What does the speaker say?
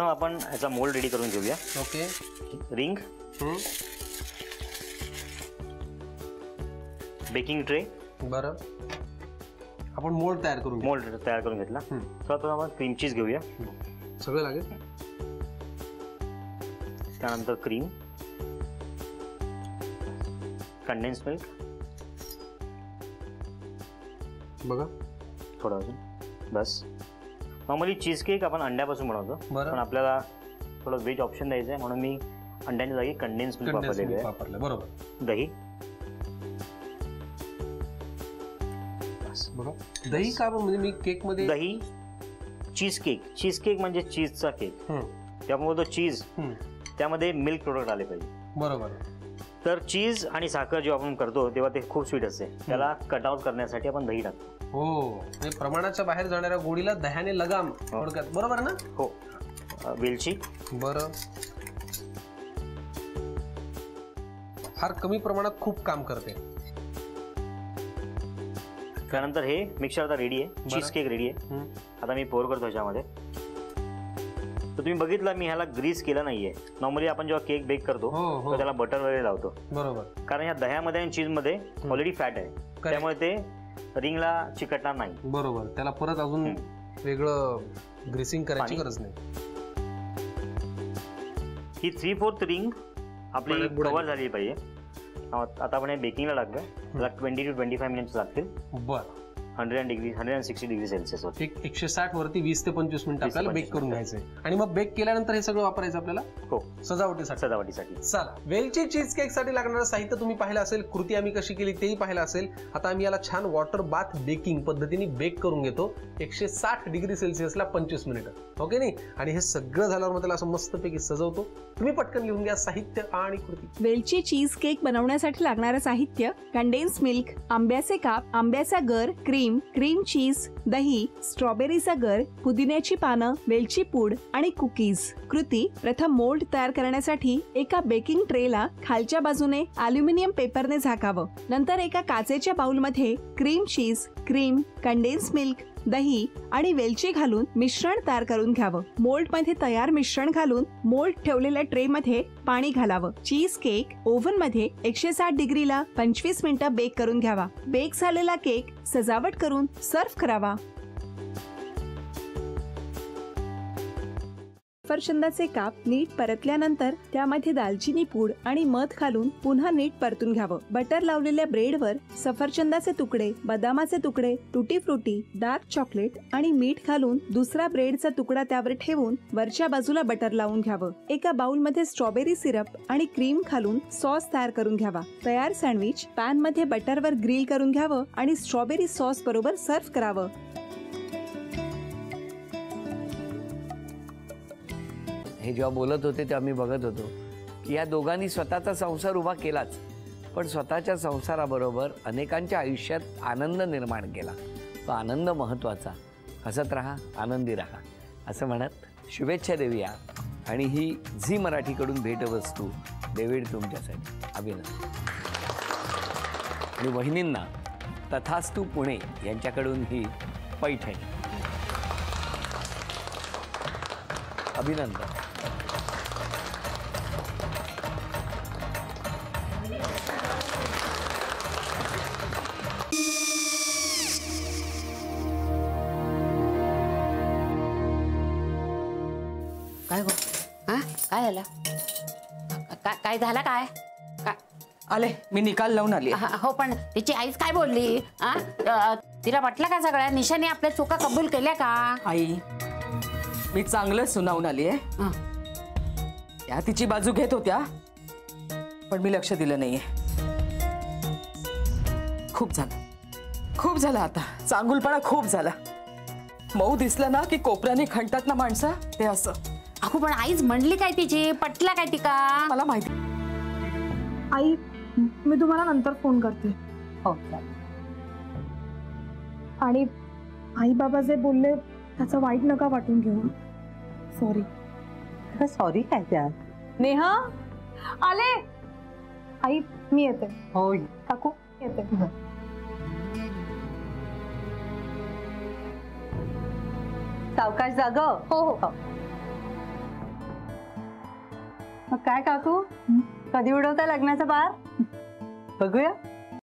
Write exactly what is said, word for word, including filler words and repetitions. आपण ह्याचा mould ready करून घेऊया। ओके रिंग, बेकिंग ट्रे, बरं आपण मोल्ड तयार करू मोल्ड तयार करून घेतला। तर आपण क्रीम चीज घेऊया, सगळं लागेल। त्यानंतर क्रीम, कंडेन्स मिल्क बघा थोडं अजून, बस। नॉर्मली चीज केक आपण अंड्यापासून बनवतो, पण आपल्याला थोडं वेज ऑप्शन द्यायचं आहे म्हणून मी अंड्याच्या जागी कंडेन्स मिल्क वापरलेले आहे, बरोबर। दही, बरोबर। दही का म्हणजे मी केक मध्ये दही, चीज केक चीज केक म्हणजे चीजचा केक, त्यामुळे तो चीज त्यामध्ये मिल्क प्रोडक्ट आले पाहिजे, बरोबर। तर चीज आणि साखर जे आपण करतो तेव्हा ते खूप स्वीट असते, त्याला कट आउट करण्यासाठी आपण दही टाकतो। हो, प्रमाणाच्या बाहेर जाणाऱ्या गोडीला दह्याने लगाम, बरोबर ना। हो, वेलची, बरं। फार कमी प्रमाणात खूप काम करते। त्यानंतर हे मिक्सर आता रेडी आहे, चीज केक रेडी आहे। आता मी पोर करतो याच्यामध्ये। तर तुम्ही बघितला मी ह्याला ग्रीस केला नाहीये। नॉर्मली आपण जेव्हा केक बेक करतो तेव्हा त्याला बटर वगैरे लावतो, बरोबर। कारण या दह्यामध्ये आणि चीज मध्ये ऑलरेडी फॅट आहे, त्यामुळे ते रिंगला चिकटणार नाही, बरोबर। त्याला परत अजून वेगळं ग्रीसिंग करायची गरज नाही। ही थ्री फोर्थ रिंग आपली कव्हर झाली पाहिजे। आता आपण बेकिंगला लागलोय, त्याला twenty two twenty five minutes लागतील, बरं। Hundred degree hundred sixty degree Celsius होती, एकशे साठ वरती वीस ते पंचवीस मिनिट आपल्याला बेक करून घ्यायचंय। आणि मग बेक केल्यानंतर हे सगळं वापरायचं आपल्याला, हो, सजावटीसाठी सजावटीसाठी चला, वेलची चीज केक साठी लागणारं साहित्य तुम्ही पाहिलं असेल, कृती आम्ही कशी केली तेही पाहिलं असेल। आता आम्ही याला छान वॉटर बाथ बेकिंग पद्धतीने बेक करून घेतो, एकशे साठ डिग्री सेल्सिअसला पंचवीस मिनिटं, ओके नाही। आणि हे सगळं झाल्यावर मग त्याला असं मस्तपैकी सजवतो। तुम्ही पटकन लिहून घ्या साहित्य आणि कृती। वेलची चीज केक बनवण्यासाठी लागणारं साहित्य: कंडेन्स मिल्क, आंब्याचे काप, आंब्याचा गर, क्रीम, क्रीम चीज, दही, स्ट्रॉबेरीचा गर, पुदिन्याची पानं, वेलची पूड आणि कुकीज। कृती: प्रथम मोल्ड तयार करण्यासाठी एका बेकिंग ट्रेला खालच्या बाजूने अल्युमिनियम पेपरने झाकावं। नंतर एका काचेच्या बाउलमध्ये cream cheese, cream, condense milk, दही आणि वेलची घालून मिश्रण तयार करून घ्यावं। मोल्ड मध्ये तयार मिश्रण घालून मोल्ड ठेवलेल्या ट्रे मध्ये पाणी घालावं। चीज केक ओव्हन मध्ये एकशे साठ डिग्रीला पंचवीस मिनिटं बेक करून घ्यावा। बेक झालेला केक सजावट करून सर्व्ह करावा। सफरचंदाचे काप नीट परतल्यानंतर त्यामध्ये दालचिनी पूड आणि मध घालून पुन्हा नीट परतून घ्यावं। बटर लावलेल्या ब्रेडवर सफरचंदाचे तुकडे, बदामाचे तुकडे, तुटी फ्रुटी, डार्क चॉकलेट आणि मीठ घालून दुसरा ब्रेडचा तुकडा त्यावर ठेवून वरच्या बाजूला बटर लावून घ्यावं। एका बाउलमध्ये स्ट्रॉबेरी सिरप आणि क्रीम घालून सॉस तयार करून घ्यावा। तयार सँडविच पॅन मध्ये बटरवर ग्रिल करून घ्यावं आणि स्ट्रॉबेरी सॉस बरोबर सर्व्ह करावं। हे जेव्हा बोलत होते तेव्हा मी बघत होतो की या दोघांनी स्वतःचा संसार उभा केलाच, पण स्वतःच्या संसाराबरोबर अनेकांच्या आयुष्यात आनंद निर्माण केला। तो आनंद महत्त्वाचा। हसत राहा, आनंदी राहा, असं म्हणत शुभेच्छा देऊया। आणि ही झी मराठीकडून भेटवस्तू डेव्हिड तुमच्यासाठी, अभिनंदन। आणि वहिनींना तथास्तू पुणे यांच्याकडून ही पैठणी, अभिनंदन। काय झालं? काय काय आले, मी निकाल लावून आली। हो, पण तिची आईच काय बोलली? तिला वाटलं का सगळ्या निशाने आपल्या चुका कबूल केल्या का? आई, मी चांगलं सुनावून आली आहे। त्या तिची बाजू घेत होत्या, पण मी लक्ष दिलं नाहीये। खूप झालं, खूप झालं, आता चांगुलपणा खूप झाला। मऊ दिसलं ना की कोपऱ्याने खणतात ना माणसं, ते असं। अहो, पण आईच म्हणली काय? तिची पटला काय तिका? मला माहिती। आई, मी तुम्हाला नंतर फोन करते। हो, चालेल। आणि आई बाबा जे बोलले त्याचं वाईट नका वाटून घेऊ। सॉरी। का सॉरी काय त्या? नेहा, आले। आई, मी येते। हो काकू, येते। सावकाश जाग। हो हो, मग काय काकू, कधी उडवता लग्नाचा बार? बघूया.